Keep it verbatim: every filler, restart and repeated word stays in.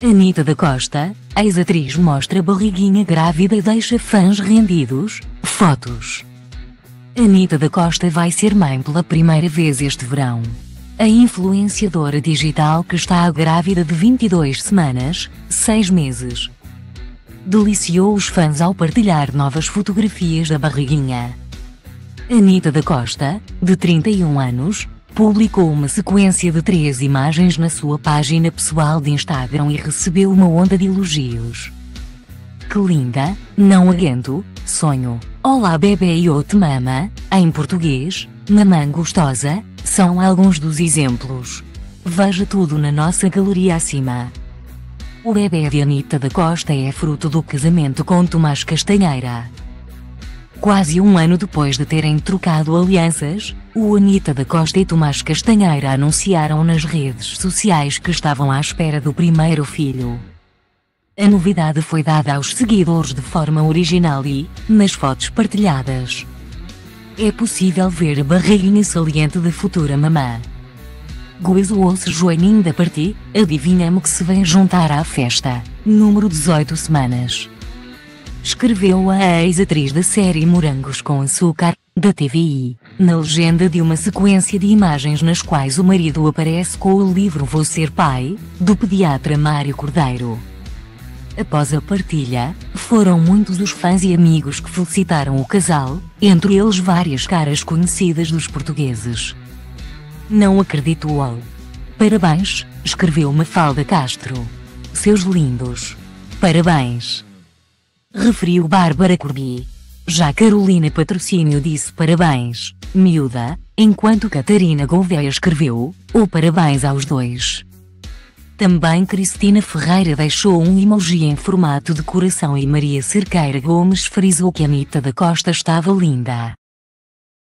Anita da Costa, ex-atriz, mostra barriguinha grávida e deixa fãs rendidos. Fotos. Anita da Costa vai ser mãe pela primeira vez este verão. A influenciadora digital que está grávida de vinte e duas semanas, seis meses. Deliciou os fãs ao partilhar novas fotografias da barriguinha. Anita da Costa, de trinta e um anos, publicou uma sequência de três imagens na sua página pessoal de Instagram e recebeu uma onda de elogios. Que linda, não aguento, sonho, olá bebê e eu te mama, em português, mamãe gostosa, são alguns dos exemplos. Veja tudo na nossa galeria acima. O bebê de Anita da Costa é fruto do casamento com Tomás Castanheira. Quase um ano depois de terem trocado alianças, o Anita da Costa e Tomás Castanheira anunciaram nas redes sociais que estavam à espera do primeiro filho. A novidade foi dada aos seguidores de forma original e, nas fotos partilhadas, é possível ver a barriguinha saliente da futura mamã. Goizoou-se joaninho da parti, adivinha-me que se vem juntar à festa, número dezoito semanas. Escreveu a ex-atriz da série Morangos com Açúcar, da T V I, na legenda de uma sequência de imagens nas quais o marido aparece com o livro Vou Ser Pai, do pediatra Mário Cordeiro. Após a partilha, foram muitos os fãs e amigos que felicitaram o casal, entre eles várias caras conhecidas dos portugueses. Não acredito, uau! Parabéns, escreveu Mafalda Castro. Seus lindos. Parabéns. Referiu Bárbara Corbi. Já Carolina Patrocínio disse parabéns, miúda, enquanto Catarina Gouveia escreveu o parabéns aos dois. Também Cristina Ferreira deixou um emoji em formato de coração e Maria Cerqueira Gomes frisou que Anita da Costa estava linda.